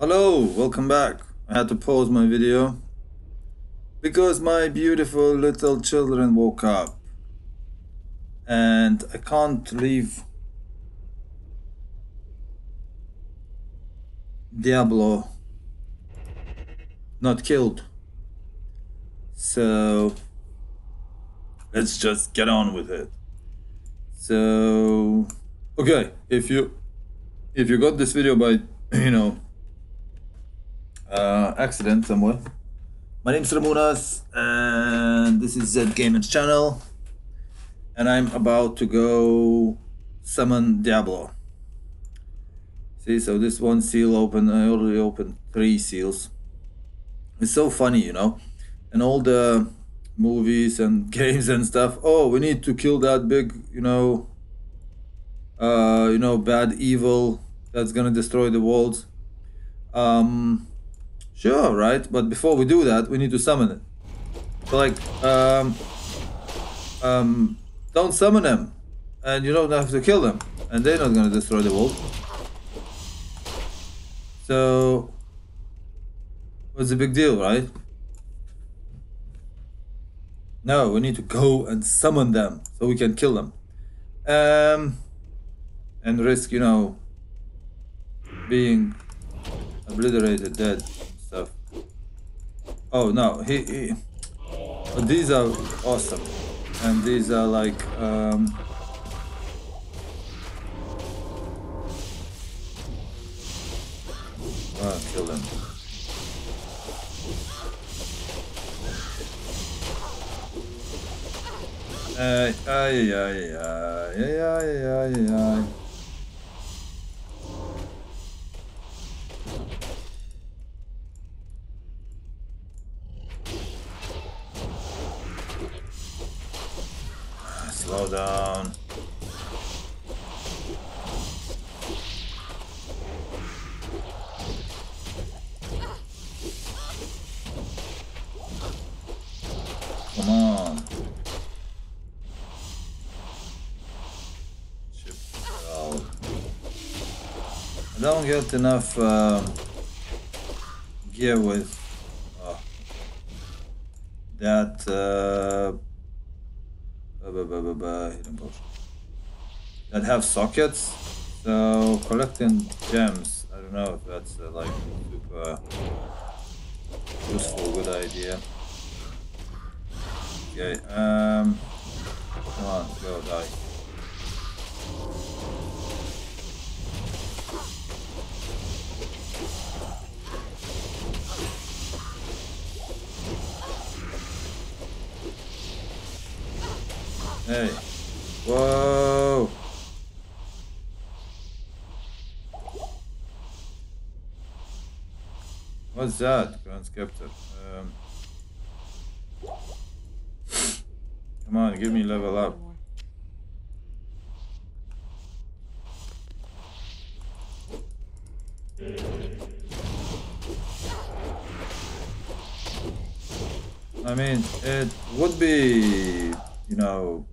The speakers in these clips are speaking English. Hello, welcome back. I had to pause my video because my beautiful little children woke up and I can't leave Diablo not killed. So let's just get on with it. So okay, if you got this video by, you know, accident somewhere. My name's Ramunas and this is Z-Gamerz channel, and I'm about to go summon Diablo. See, so this one seal open, I already opened 3 seals. It's so funny, you know, and all the movies and games and stuff. Oh, we need to kill that big, bad evil that's gonna destroy the world. Sure, right? But before we do that, we need to summon it. So like, don't summon them, and you don't have to kill them, and they're not gonna destroy the world. So, what's the big deal, right? No, we need to go and summon them so we can kill them, and risk, you know, being obliterated, dead. Oh no, these are awesome, and these are like, kill them. Slow down. Come on. I don't get enough gear with that. Hidden potions that have sockets, so collecting gems, I don't know if that's like super useful, good idea. Okay, come on, go die. Hey, whoa! What's that? Grand Scepter. Come on, give me level up. I mean, it would be, you know,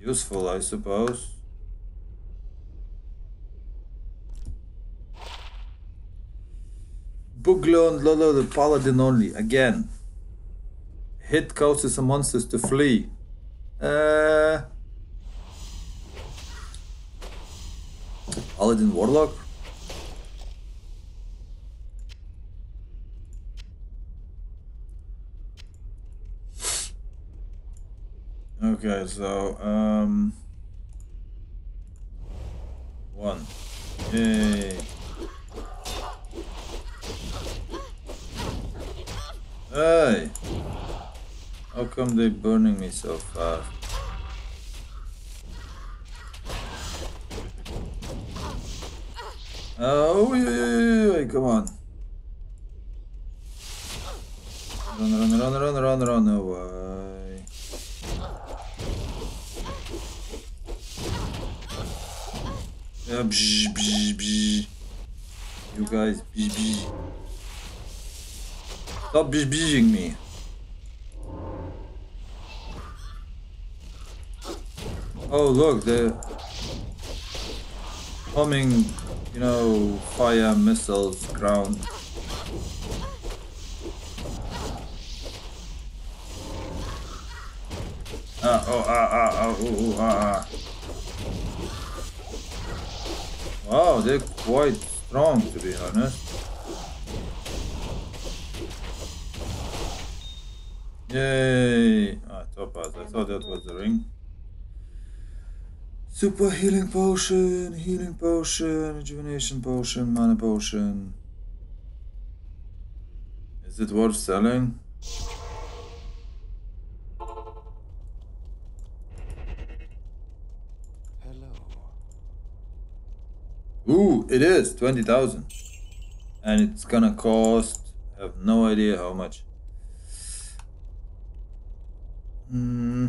useful, I suppose. Buglo and Lolo the Paladin only. Again. Hit causes some monsters to flee. Paladin Warlock? Okay, so, 1. Yay. Hey! How come they burning me so fast? Oh, yeah, come on. Run away. Bzz, bzz, bzz. You guys, bzz, bzz. Stop bzz, bzzing me. Oh look, the bombing, you know, fire missiles, ground. Wow, they're quite strong, to be honest. Yay! Ah, top pass. I thought that was the ring. Super healing potion, rejuvenation potion, mana potion. Is it worth selling? Hello. Ooh, it is 20,000, and it's gonna cost. I have no idea how much. Hmm.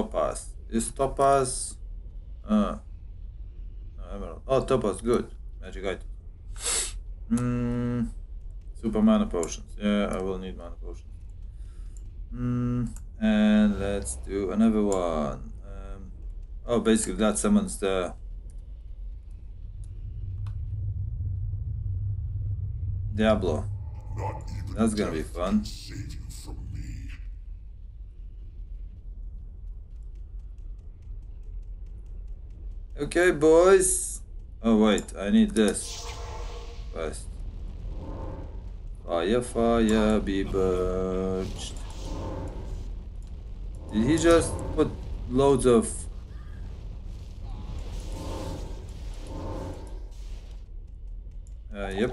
Topaz. Is Topaz... Emerald. Oh, Topaz, good. Magic item. Hmm. Super mana potions. Yeah, I will need mana potions. Hmm. And let's do another one. Oh, basically that summons the... Diablo. That's gonna be fun. Save you from me. Okay, boys. Oh wait, I need this first. Fire, fire, be purged. Did he just put loads of? Yep.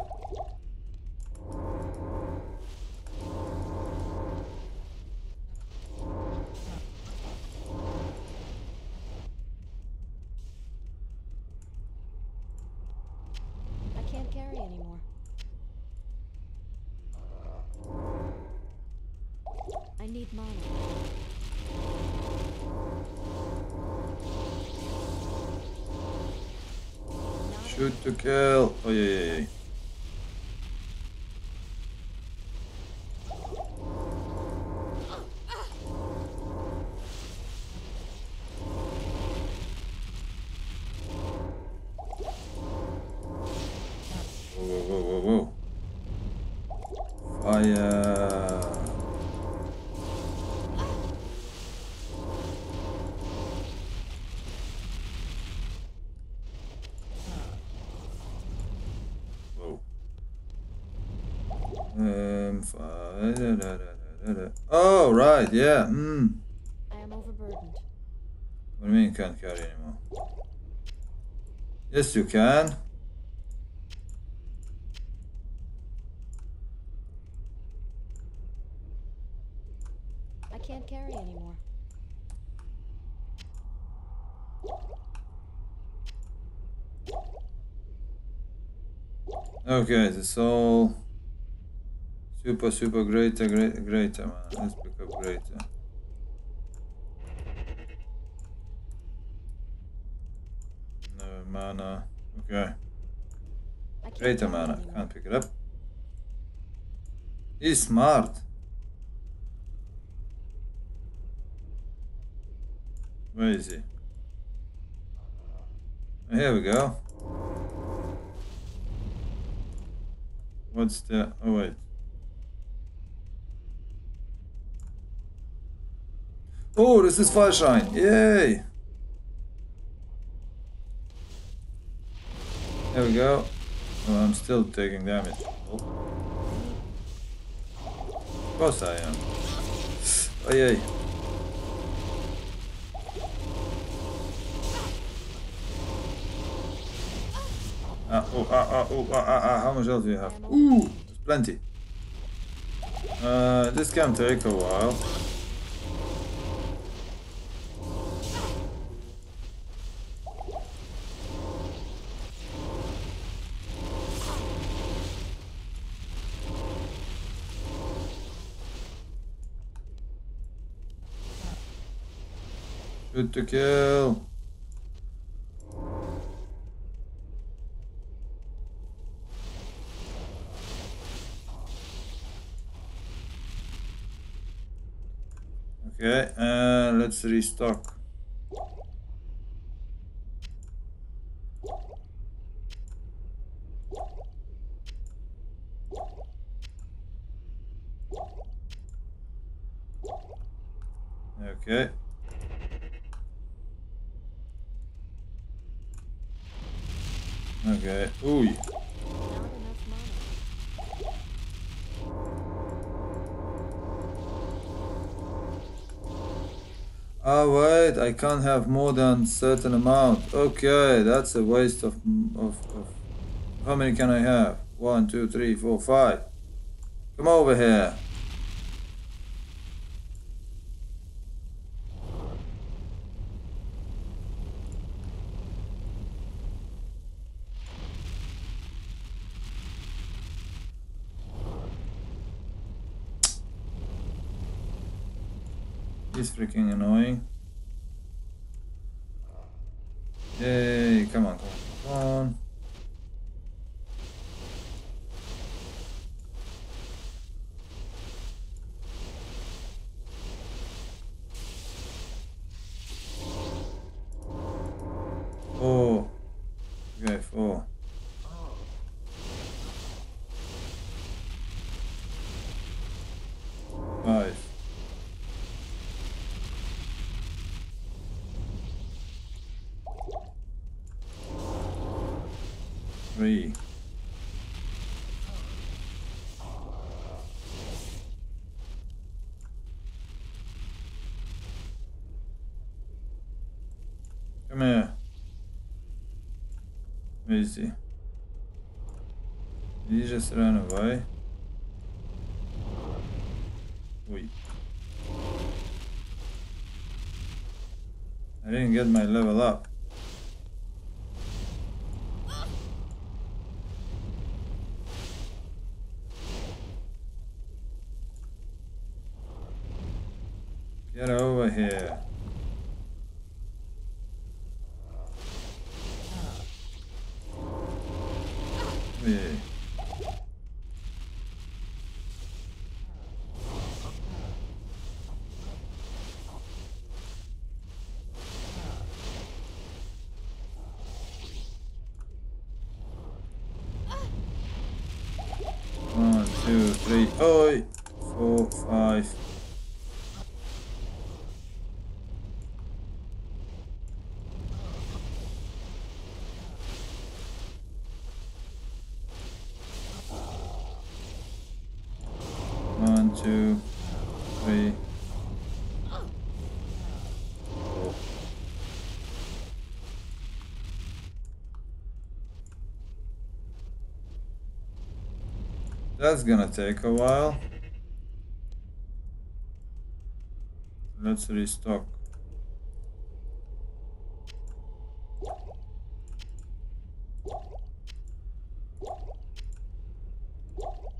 Shoot to kill. Oh yeah, yeah, yeah. Whoa, whoa, whoa, whoa, whoa. Fire. Oh, right, yeah. Mm. I am overburdened. What do you mean you can't carry anymore? Yes, you can. I can't carry anymore. Okay, the soul. Super, super, greater, greater, man. Let's pick up greater. No mana. Okay. Greater mana. Can't pick it up. He's smart. Where is he? Here we go. What's the... Oh, wait. Oh, this is Fire Shine! Yay! There we go. Oh, I'm still taking damage. Of course I am. Oh, yay. How much else do you have? Ooh! There's plenty. This can take a while. Good to kill. Okay, let's restock. Okay. Okay. Ooh. Ah, wait, I can't have more than certain amount. Okay, that's a waste of... How many can I have? 1, 2, 3, 4, 5. Come over here. He's freaking annoying. Yay, come on, come on, come on. Oh, okay, 4. Come here. Where is he? Did he just run away? Wait. I didn't get my level up. Get over here. Yeah. One, two, three, oi, 4, 5. That's gonna take a while. Let's restock.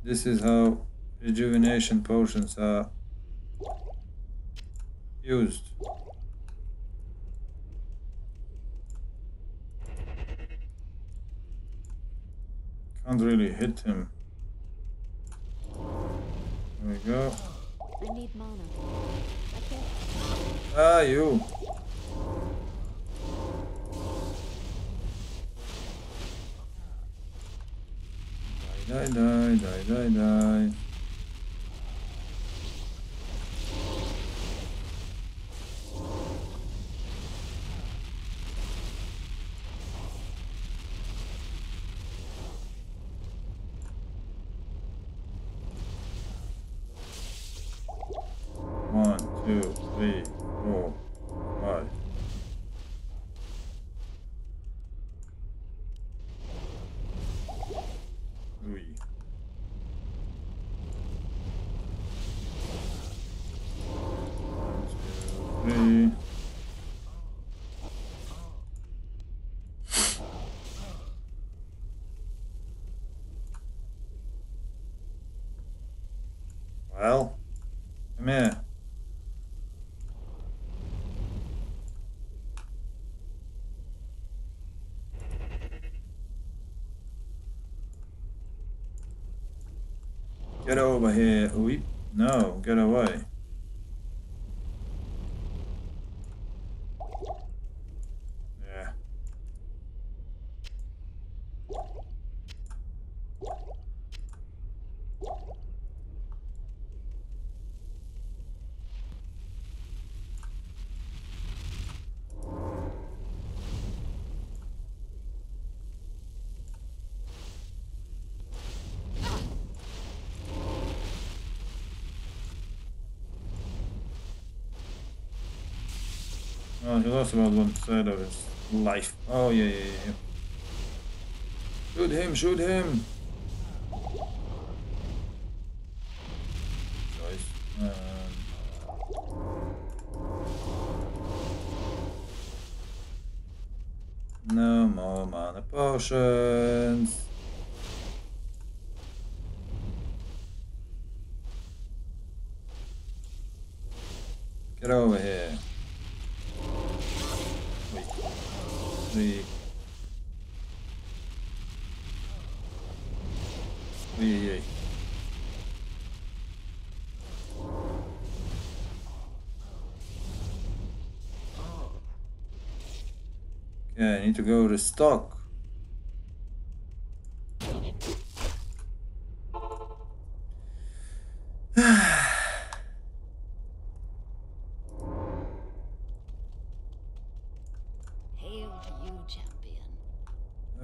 This is how rejuvenation potions are used. Can't really hit him. There we go. I need mana. Ah, you. Die, die, die, die, die, die. Well, come here. Get over here. Oop. No, get away. Oh, he lost about 1/3 of his life. Oh, yeah. Shoot him, shoot him! Choice. No more mana potions. Get over here. Wait. Three. Okay, I need to go to stock.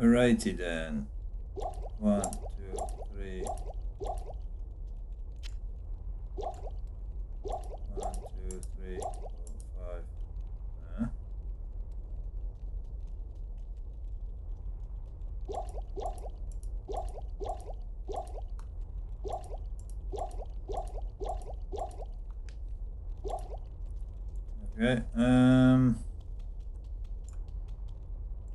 Alrighty then. 1, 2, 3. 1, 2, 3, 4, 5. Huh? Okay.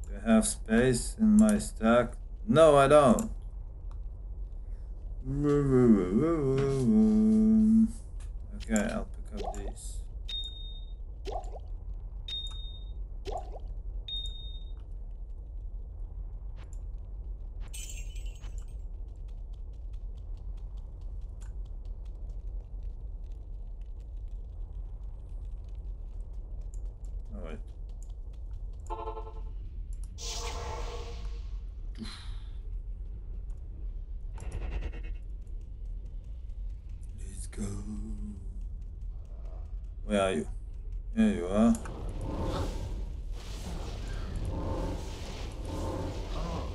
Do I have space in my stack? No, I don't. Okay, I'll pick up these. Where are you? Here you are.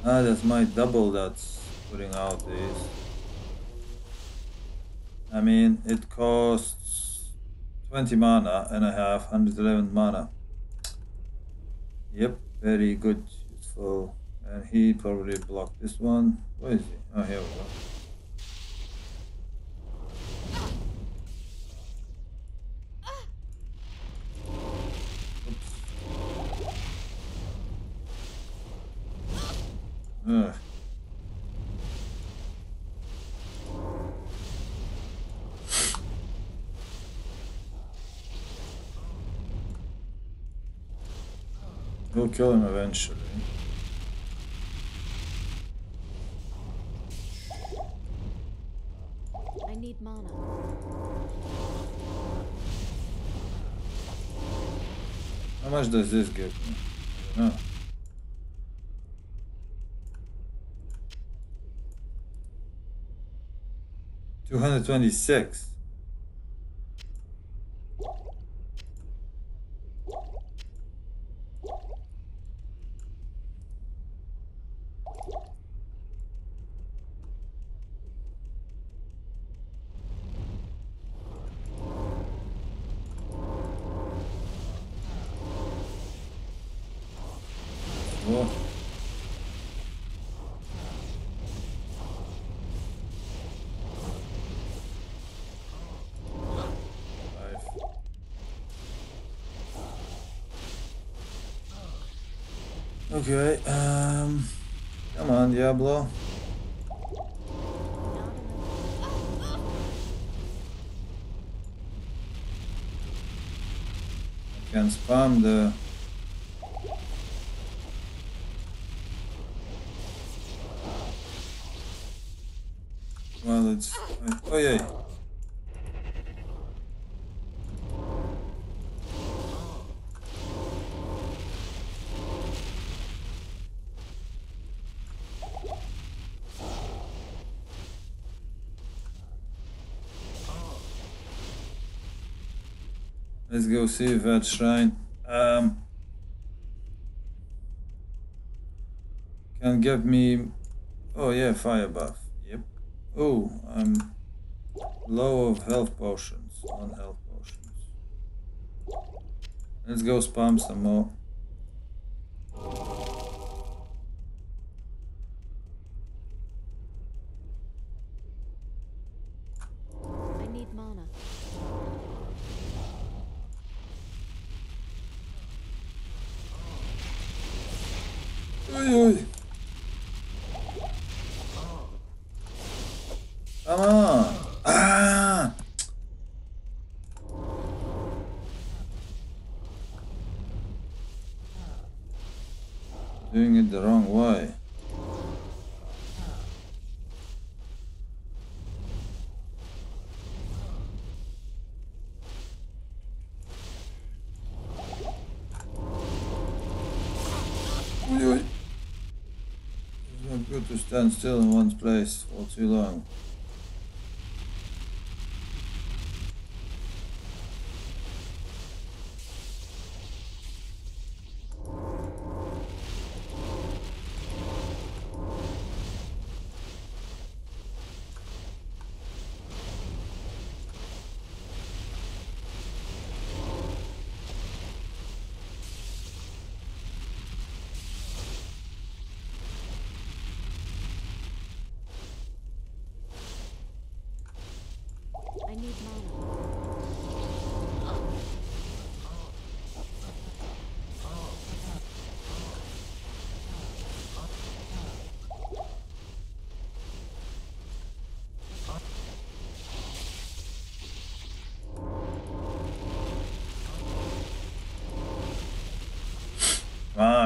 Ah, that's my double that's putting out these. I mean, it costs 20 mana and I have 111 mana. Yep, very good, useful. And he probably blocked this one. Where is he? Oh, here we go. We'll kill him eventually. I need mana. How much does this give me? I don't know. $226. Okay, come on, Diablo. I can spam the... Well, it's... Oh, yeah. Let's go see that shrine. Can give me... Oh yeah, fire buff. Yep. Oh, I'm low of health potions. On health potions. Let's go spam some more. Doing it the wrong way. It's not good to stand still in one place for too long.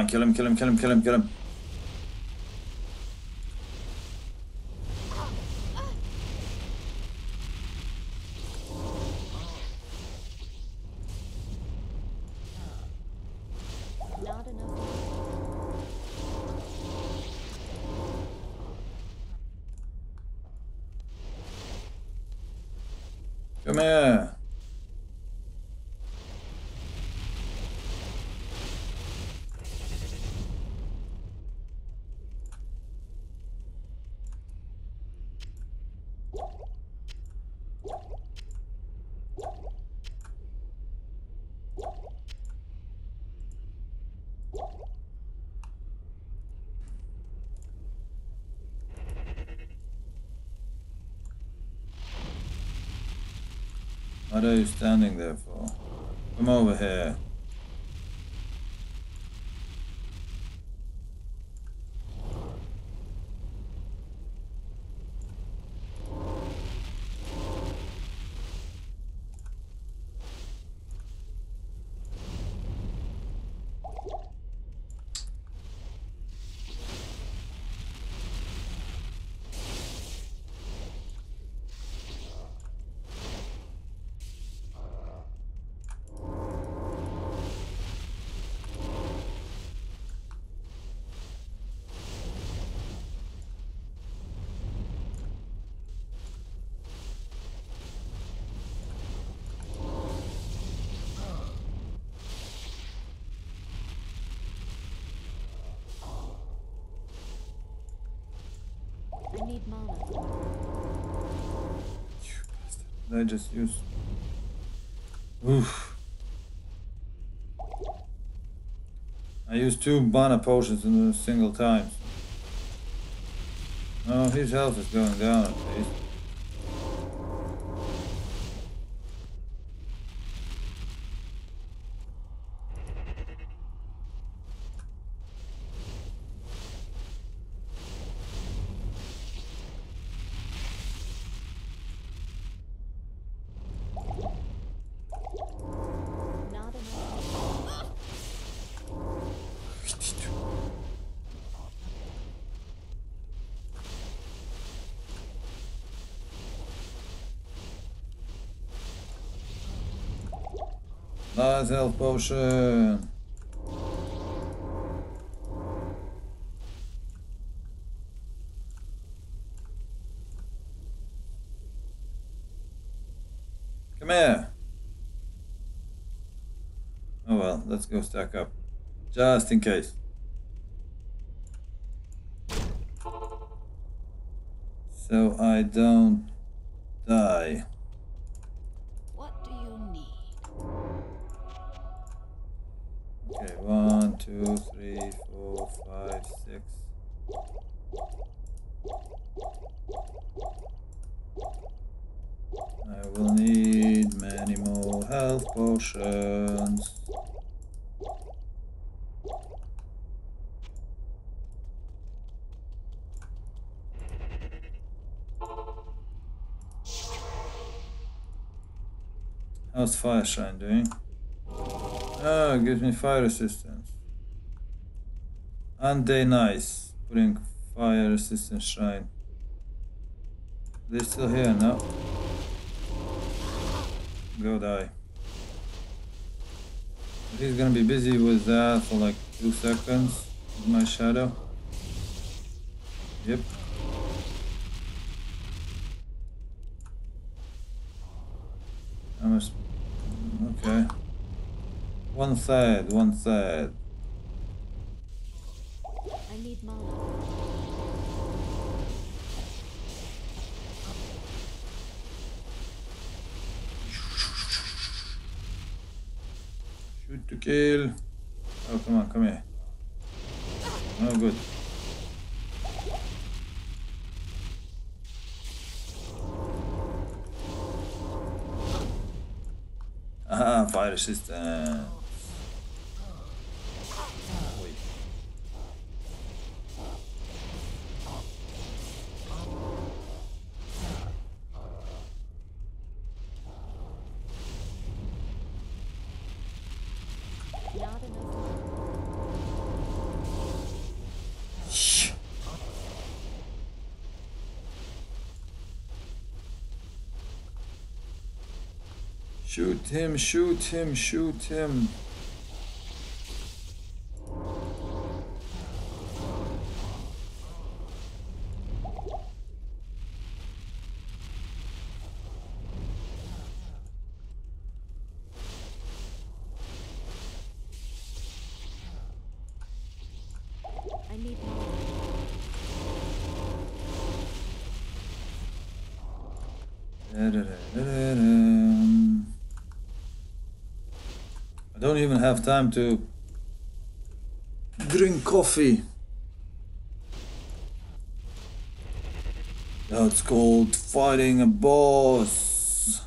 Kill him, kill him, kill him, kill him, kill him. Come here. What are you standing there for? Come over here. I just use. Oof. I used 2 mana potions in a single time. Oh, his health is going down at least. Nice health potion. Come here. Oh well, let's go stack up. Just in case. So I don't die. 2, 3, 4, 5, 6. I will need many more health potions. How's Fire Shine doing? Oh, gives me fire resistance. And they nice, putting fire resistance shrine. They're still here now. Go die. He's gonna be busy with that for like 2 seconds. With my shadow. Yep. I must. Okay. One third. I need mana. Shoot to kill. Oh, come on, come here. Oh, good. Ah, fire resistance. Shoot him, shoot him, shoot him. I don't even have time to drink coffee. That's called fighting a boss.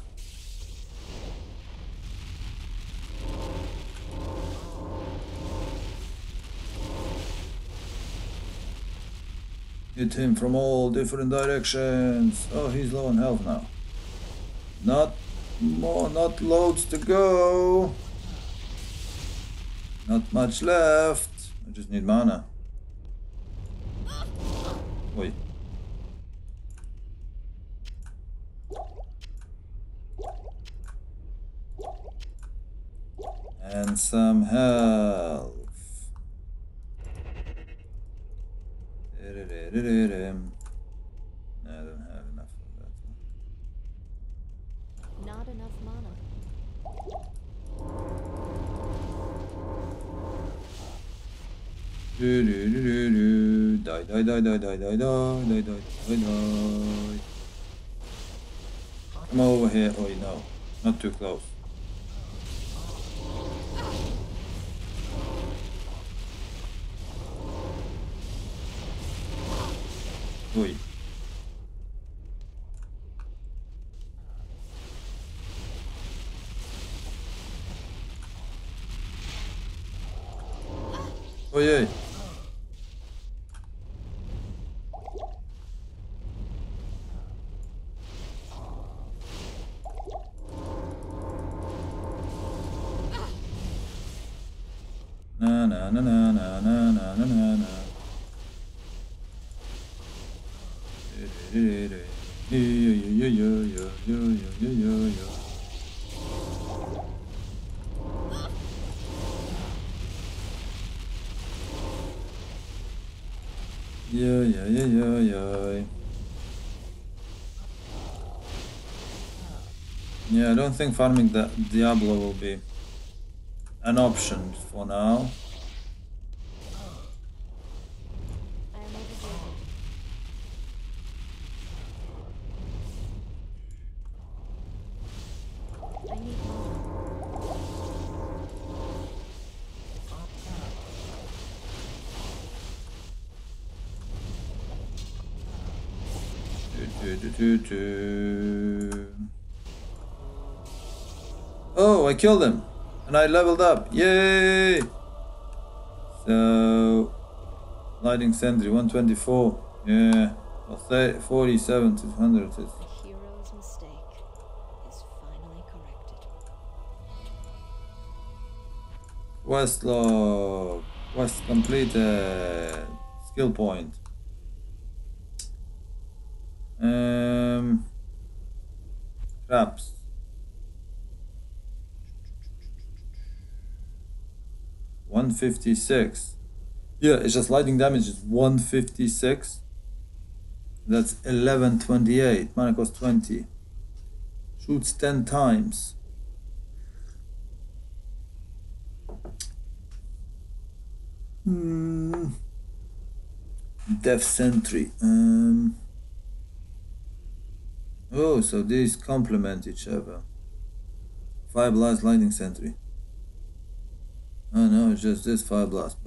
Hit him from all different directions. Oh, he's low on health now. Not loads to go. Not much left. I just need mana. Oi. And some health. I don't have enough of that. Not enough mana. Die. Come over here. Oh, no. Not too close. Oi. Oi. Yeah, I don't think farming the Diablo will be an option for now. Oh, I killed him. And I leveled up. Yay! So... Lightning Sentry, 124. Yeah. I'll say 47 to 100. The hero's mistake is finally corrected. Quest log. Quest completed. Skill point. Traps. $156. Yeah, it's just lightning damage is 156. That's 1128. Mana cost 20. Shoots 10 times. Death Sentry. Oh, so these complement each other. Fire Blast, Lightning Sentry. Oh no, it's just this Fire Blast.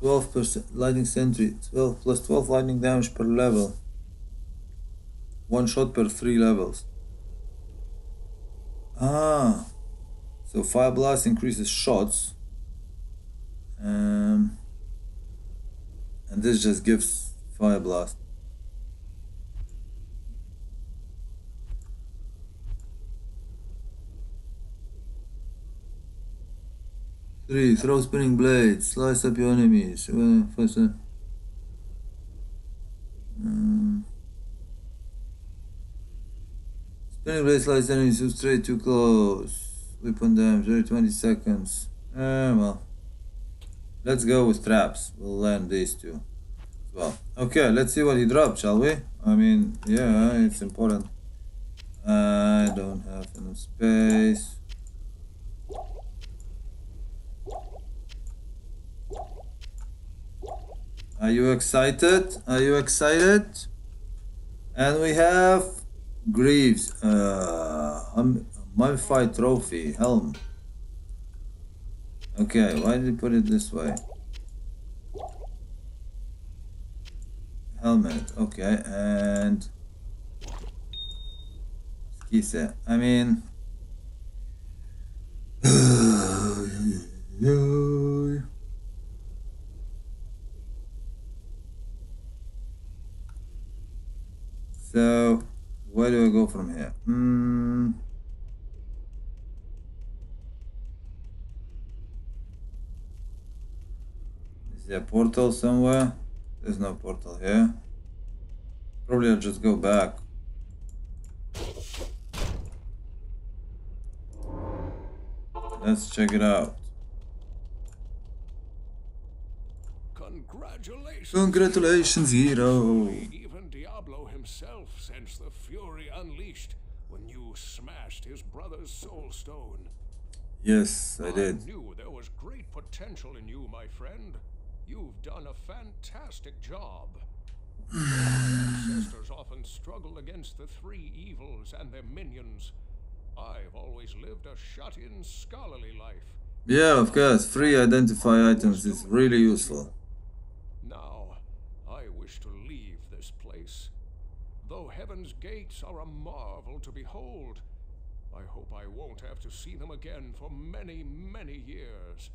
12% Lightning Sentry, 12 plus 12 lightning damage per level. One shot per 3 levels. Ah, so Fire Blast increases shots. And this just gives Fire Blast. Three, throw spinning blades, slice up your enemies. First, spinning blades, slice enemies who stray too close. Weapon damage, every 20 seconds. Well, let's go with traps. We'll learn these two as well. Okay, let's see what he dropped, shall we? I mean, yeah, it's important. I don't have enough space. Are you excited? Are you excited? And we have Greaves, mummified trophy, helm. Okay, why did you put it this way? Helmet, okay, and skise. I mean, so where do I go from here? Is there a portal somewhere? There's no portal here. Probably I'll just go back. Let's check it out. Congratulations, hero! Diablo himself sensed the fury unleashed when you smashed his brother's soul stone. Yes, I did. I knew there was great potential in you, my friend. You've done a fantastic job. Our ancestors often struggle against the three evils and their minions. I've always lived a shut-in scholarly life. Yeah, of course. Free identify items is really useful. Now, I wish to leave this place. Though heaven's gates are a marvel to behold, I hope I won't have to see them again for many, many years.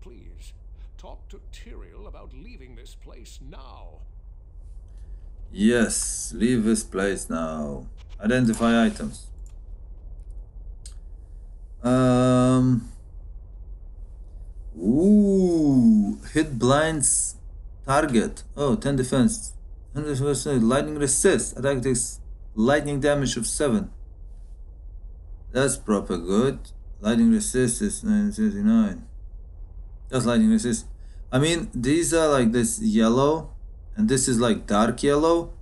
Please, talk to Tyriel about leaving this place now. Yes, leave this place now. Identify items. Ooh, hit blinds target. Oh, 10 defense. 100% lightning resist. Attack takes lightning damage of 7. That's proper good. Lightning resist is 969. That's lightning resist. I mean, these are like this yellow, and this is like dark yellow,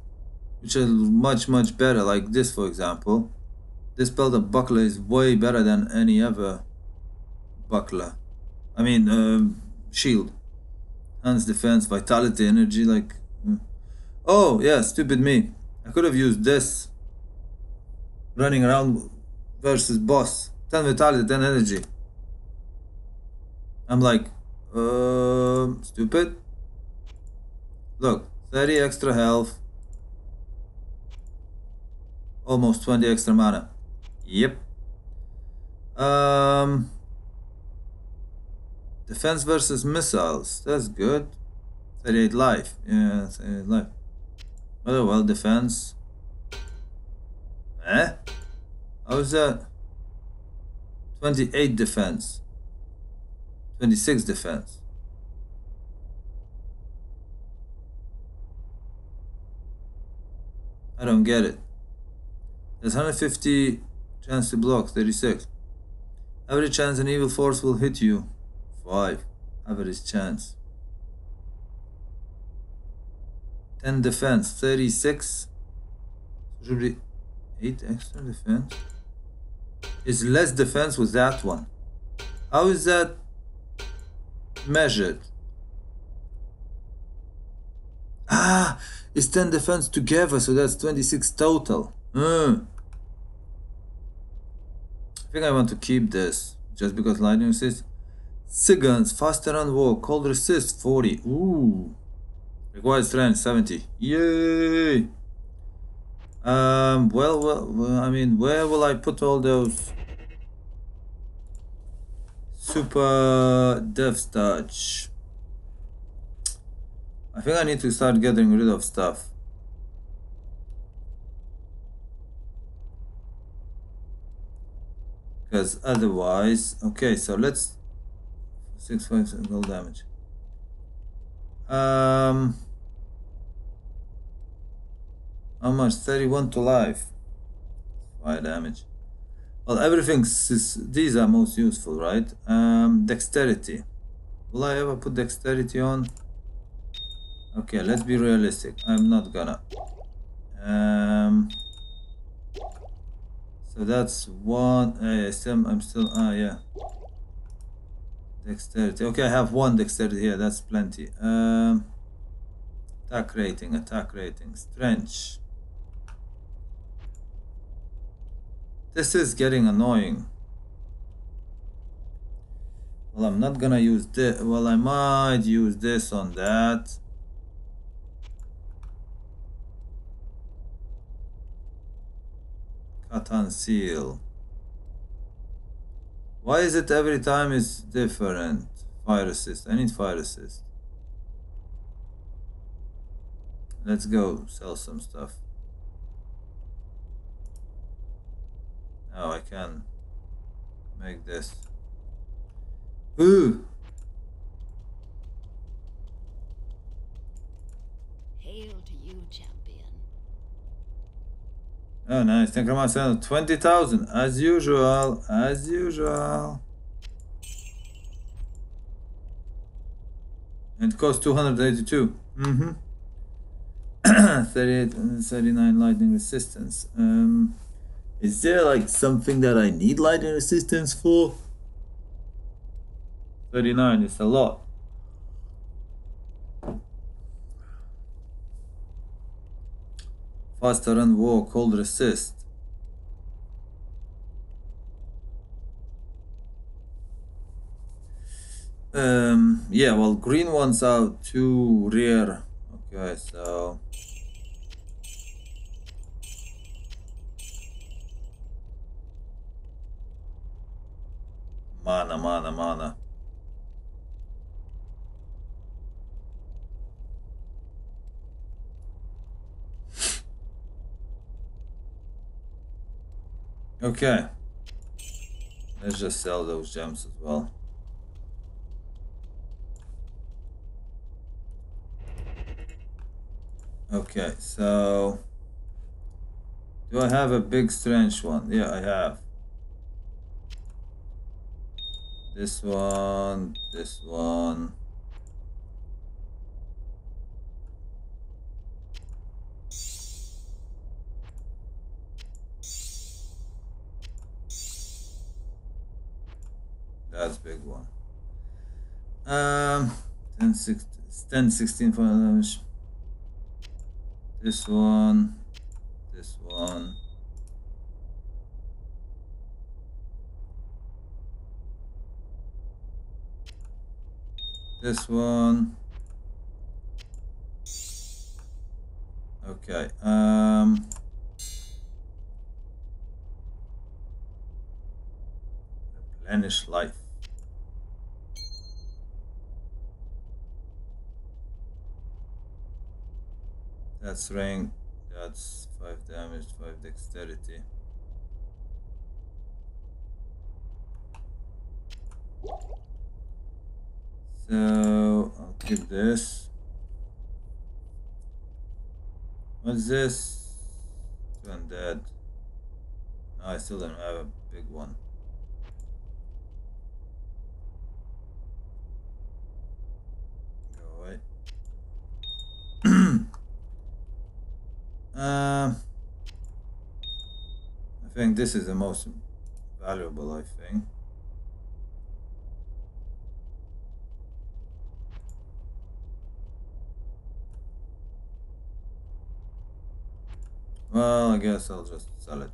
which is much, much better. Like this, for example. This belt of buckler is way better than any other buckler. I mean, shield. Hands defense, vitality, energy, like... Oh, yeah, stupid me. I could have used this. Running around versus boss. 10 vitality, 10 energy. I'm like, stupid. Look, 30 extra health. Almost 20 extra mana. Yep. Defense versus missiles. That's good. 38 life. Yeah, 38 life. Oh, well, defense. Eh? How is that? 28 defense. 26 defense. I don't get it. There's 150 chance to block, 36. Every chance an evil force will hit you, 5. Average chance. 10 defense, 36. Should be 8 extra defense. It's less defense with that one. How is that measured? Ah, it's 10 defense together, so that's 26 total. I think I want to keep this just because lightning assist. Seconds, faster on walk, cold resist 40. Ooh, required strength 70. Yay! Well, I mean, where will I put all those super death touch? I think I need to start getting rid of stuff. Because otherwise, okay, so let's 6 points of gold damage. How much? 31 to life. 5 damage. Well, everything. These are most useful, right? Dexterity. Will I ever put dexterity on? Okay, let's be realistic. I'm not gonna. So that's one. I'm still, yeah. Dexterity. Okay, I have 1 dexterity here. That's plenty. Attack rating, strength. This is getting annoying. Well, I'm not gonna use this. Well, I might use this on that. Catan seal. Why is it every time is different? Fire assist. I need fire assist. Let's go sell some stuff. Now I can make this. Ooh! Hail to you, champion. Oh, nice. Necromancer 20,000 as usual. It costs 282. 38 and 39 lightning resistance. Is there like something that I need lightning resistance for? 39 is a lot. Faster and walk, cold resist. Yeah, well, green ones are too rare. Okay, so mana. Okay, let's just sell those gems as well. Okay, so do I have a big strange one? Yeah, I have. This one. That's big one. 10, 16 for damage. This one. This one. Okay. Replenish life. That's strength. That's 5 damage, 5 dexterity. So I'll keep this. What's this? Two undead. No, I still don't have a big one. Go away. I think this is the most valuable, I think. Well, I guess I'll just sell it.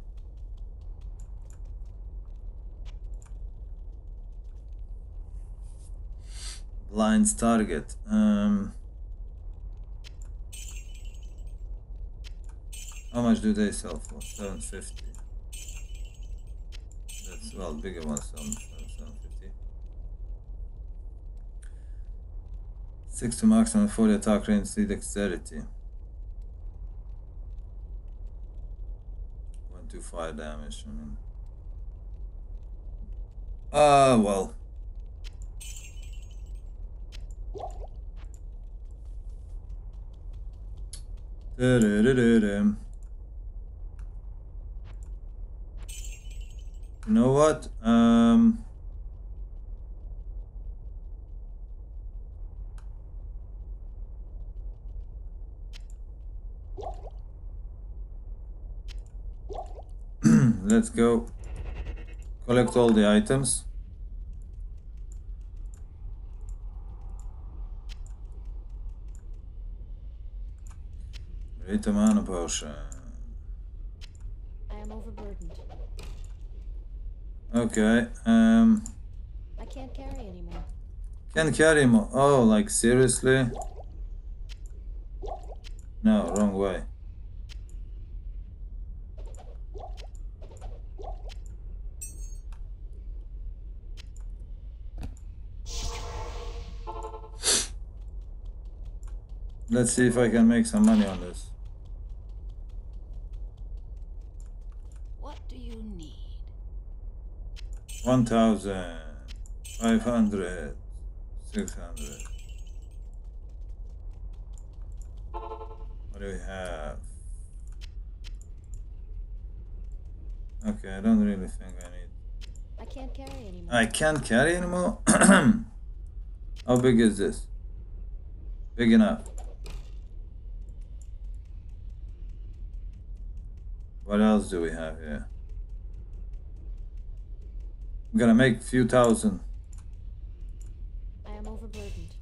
Blinds target. How much do they sell for? 750. That's, well, bigger ones sell for 750. 6 to max and 40 attack range, 3 dexterity. 2 fire damage, I mean. Well. You know what? Let's go collect all the items. Create a mana potion. I am overburdened. Okay. I can't carry anymore. Can't carry more. Oh, like seriously? No, wrong way. Let's see if I can make some money on this. What do you need? 1,500, 600. What do we have? Okay, I don't really think I need. I can't carry anymore. I can't carry anymore? How big is this? Big enough. What else do we have here? I'm gonna make a few thousand. I am overburdened.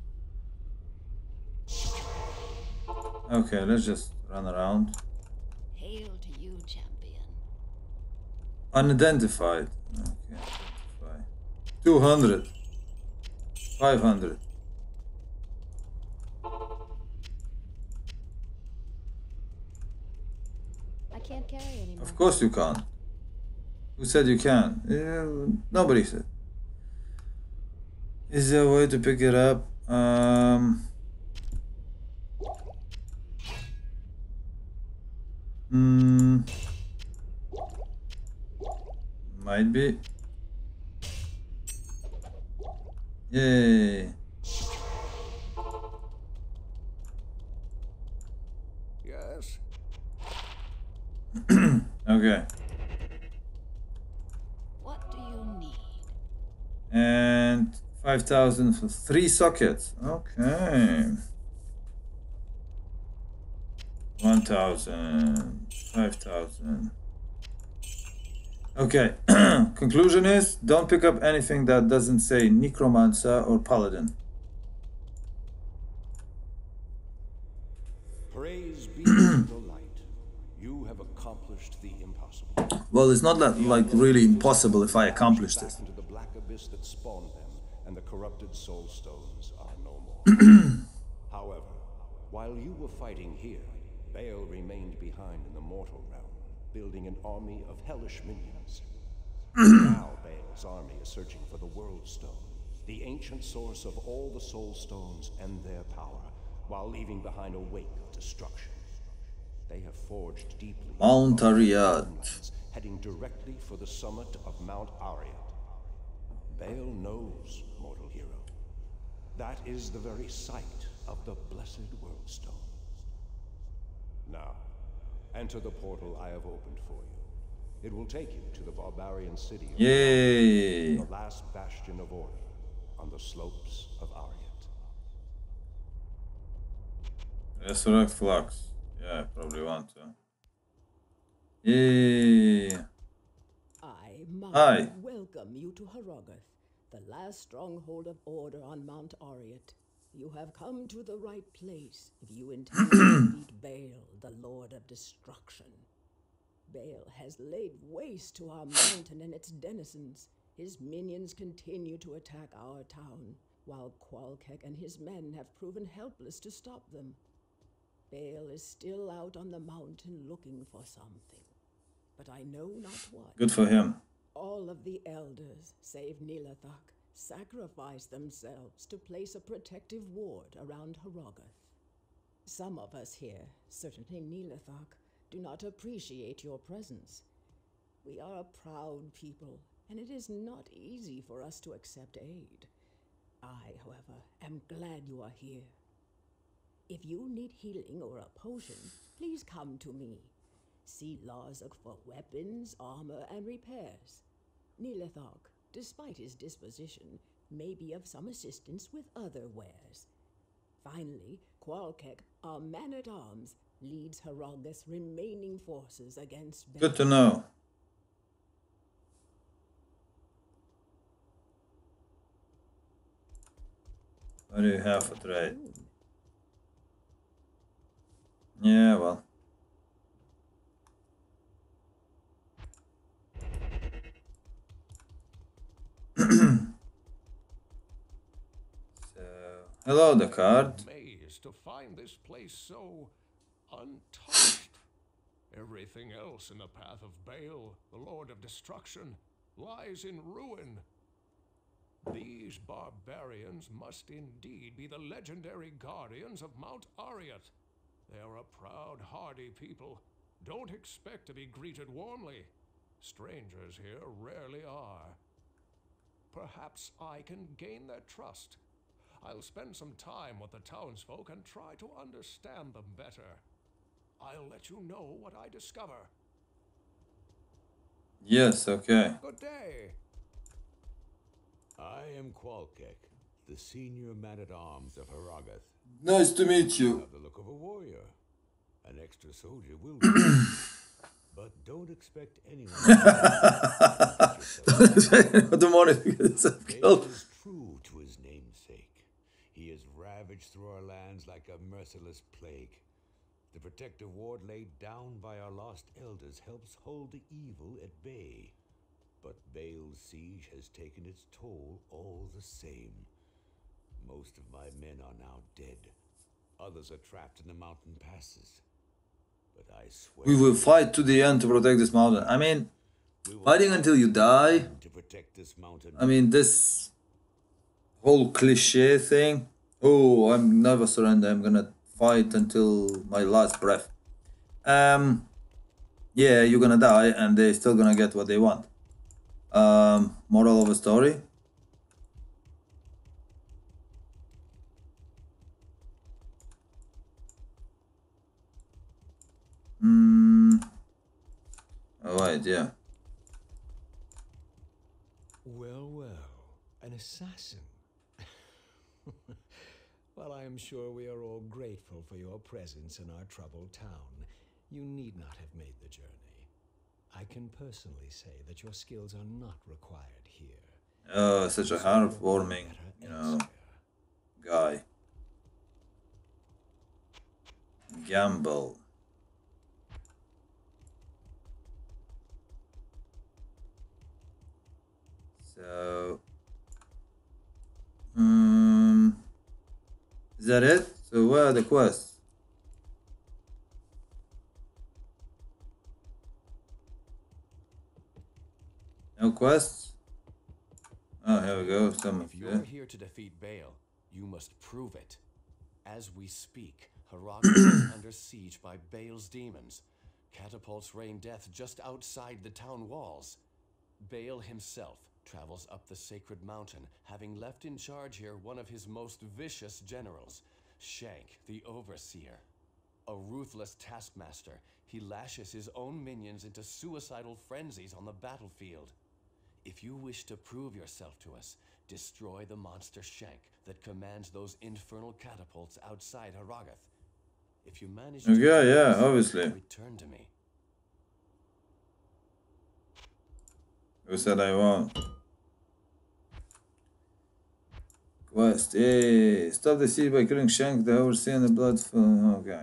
Okay, let's just run around. Hail to you, champion. Unidentified. Okay. 200. 500. Of course you can't. Who said you can? Nobody said. Is there a way to pick it up? Might be. Yay. Yes. Okay. What do you need? And 5,000 for 3 sockets. Okay. 1,000, 5,000. Okay. Conclusion is, don't pick up anything that doesn't say necromancer or paladin. Praise be to the light. You have accomplished the impossible. Well, it's not that like really impossible if I accomplish this. Into the black abyss that spawned them, and the corrupted soul stones are no more. However, while you were fighting here, Baal remained behind in the mortal realm, building an army of hellish minions. Now Baal's army is searching for the World Stone, the ancient source of all the Soul Stones and their power, while leaving behind a wake of destruction. They have forged deeply. Mount Arreat. Heading directly for the summit of Mount Arreat. Baal knows, mortal hero. That is the very site of the blessed World Stone. Now, enter the portal I have opened for you. It will take you to the barbarian city of Yay. Arreat, the last bastion of order on the slopes of Arreat. Resurrect Flux. Yeah, I probably want to. Yay! I welcome you to Harrogath, the last stronghold of order on Mount Arreat. You have come to the right place if you intend to defeat Baal, the Lord of Destruction. Baal has laid waste to our mountain and its denizens. His minions continue to attack our town, while Qualkek and his men have proven helpless to stop them. Baal is still out on the mountain looking for something, but I know not what. Good for him. All of the elders, save Nihlathak, sacrificed themselves to place a protective ward around Harrogath. Some of us here, certainly Nihlathak, do not appreciate your presence. We are a proud people, and it is not easy for us to accept aid. I, however, am glad you are here. If you need healing or a potion, please come to me. See Larzuk for weapons, armor, and repairs. Nihlathak, despite his disposition, may be of some assistance with other wares. Finally, Qualkek, our man-at-arms, leads Harrogath's remaining forces against Baal. Good to know. What do you have it right? Yeah, well. So, hello, the card. Amazed to find this place so untouched. Everything else in the path of Baal, the Lord of Destruction, lies in ruin. These barbarians must indeed be the legendary guardians of Mount Arreat. They are a proud, hardy people. Don't expect to be greeted warmly. Strangers here rarely are. Perhaps I can gain their trust. I'll spend some time with the townsfolk and try to understand them better. I'll let you know what I discover. Yes, okay. Good day. I am Qualkek, the senior man-at-arms of Harrogath. Nice to meet you. Have the look of a warrior. An extra soldier will be. But don't expect anyone Baal is true to his namesake. He is ravaged through our lands like a merciless plague. The protective ward laid down by our lost elders helps hold the evil at bay. But Baal's siege has taken its toll all the same. Most of my men are now dead. Others are trapped in the mountain passes. But I swear we will fight to the end to protect this mountain. I mean, fighting until you die. To protect this mountain. I mean, this whole cliche thing. Oh, I'm never surrender. I'm gonna fight until my last breath. Yeah, you're gonna die, and they're still gonna get what they want. Moral of a story. Alright, yeah. Well, well, an assassin. Well, I am sure we are all grateful for your presence in our troubled town. You need not have made the journey. I can personally say that your skills are not required here. Oh, such a heartwarming, you know, guy. Gamble. So, is that it? So where are the quests? No quests? Oh, here we go. If you're here to defeat Baal, you must prove it. As we speak, Harrogath is under siege by Baal's demons. Catapults rain death just outside the town walls. Baal himself travels up the sacred mountain, having left in charge here one of his most vicious generals, Shenk, the Overseer. A ruthless taskmaster, he lashes his own minions into suicidal frenzies on the battlefield. If you wish to prove yourself to us, destroy the monster Shenk that commands those infernal catapults outside Harrogath. If you manage to return to me. Who said I won't? Quest A. Stop the siege by killing Shenk, the Overseer, and the blood film. Okay.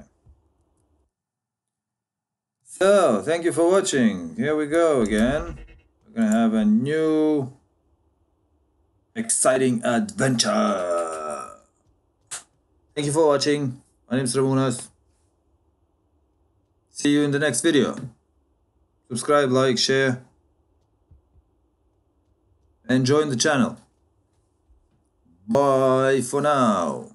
So, thank you for watching. Here we go again. We're gonna have a new exciting adventure. Thank you for watching. My name is Ramunas. See you in the next video. Subscribe, like, share, and join the channel. Bye for now.